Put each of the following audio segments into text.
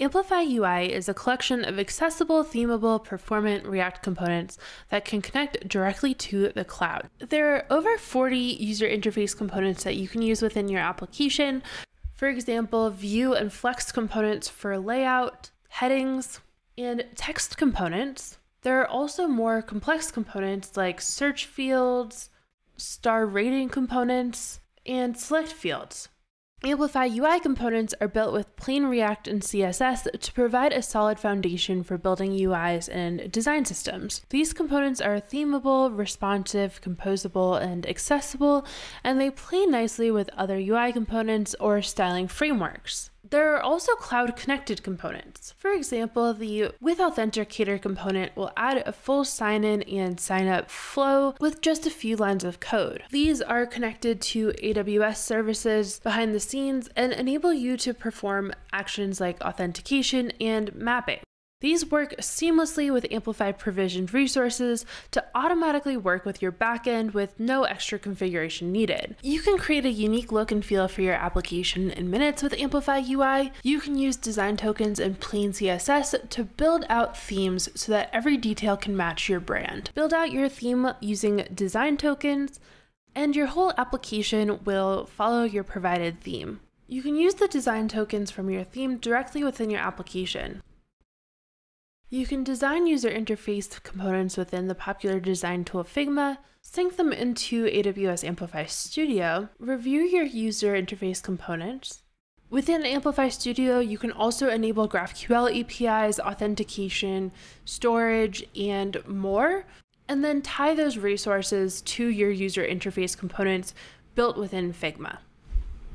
Amplify UI is a collection of accessible, themable, performant React components that can connect directly to the cloud. There are over 40 user interface components that you can use within your application. For example, view and flex components for layout, headings, and text components. There are also more complex components like search fields, star rating components, and select fields. Amplify UI components are built with plain React and CSS to provide a solid foundation for building UIs and design systems. These components are themable, responsive, composable, and accessible, and they play nicely with other UI components or styling frameworks. There are also cloud-connected components. For example, the withAuthenticator component will add a full sign-in and sign-up flow with just a few lines of code. These are connected to AWS services behind the scenes and enable you to perform actions like authentication and mapping. These work seamlessly with Amplify provisioned resources to automatically work with your backend with no extra configuration needed. You can create a unique look and feel for your application in minutes with Amplify UI. You can use design tokens and plain CSS to build out themes so that every detail can match your brand. Build out your theme using design tokens, and your whole application will follow your provided theme. You can use the design tokens from your theme directly within your application. You can design user interface components within the popular design tool Figma, sync them into AWS Amplify Studio, review your user interface components. Within Amplify Studio, you can also enable GraphQL APIs, authentication, storage, and more, and then tie those resources to your user interface components built within Figma.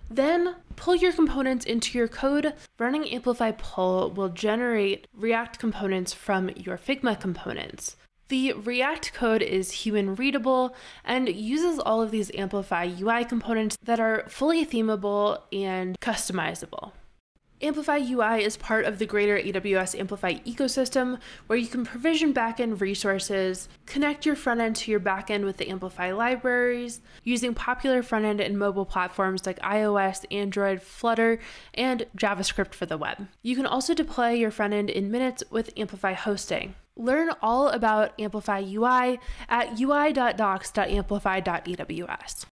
Then pull your components into your code. Running Amplify Pull will generate React components from your Figma components. The React code is human readable and uses all of these Amplify UI components that are fully themable and customizable. Amplify UI is part of the greater AWS Amplify ecosystem, where you can provision backend resources, connect your frontend to your backend with the Amplify libraries, using popular frontend and mobile platforms like iOS, Android, Flutter, and JavaScript for the web. You can also deploy your frontend in minutes with Amplify hosting. Learn all about Amplify UI at ui.docs.amplify.aws.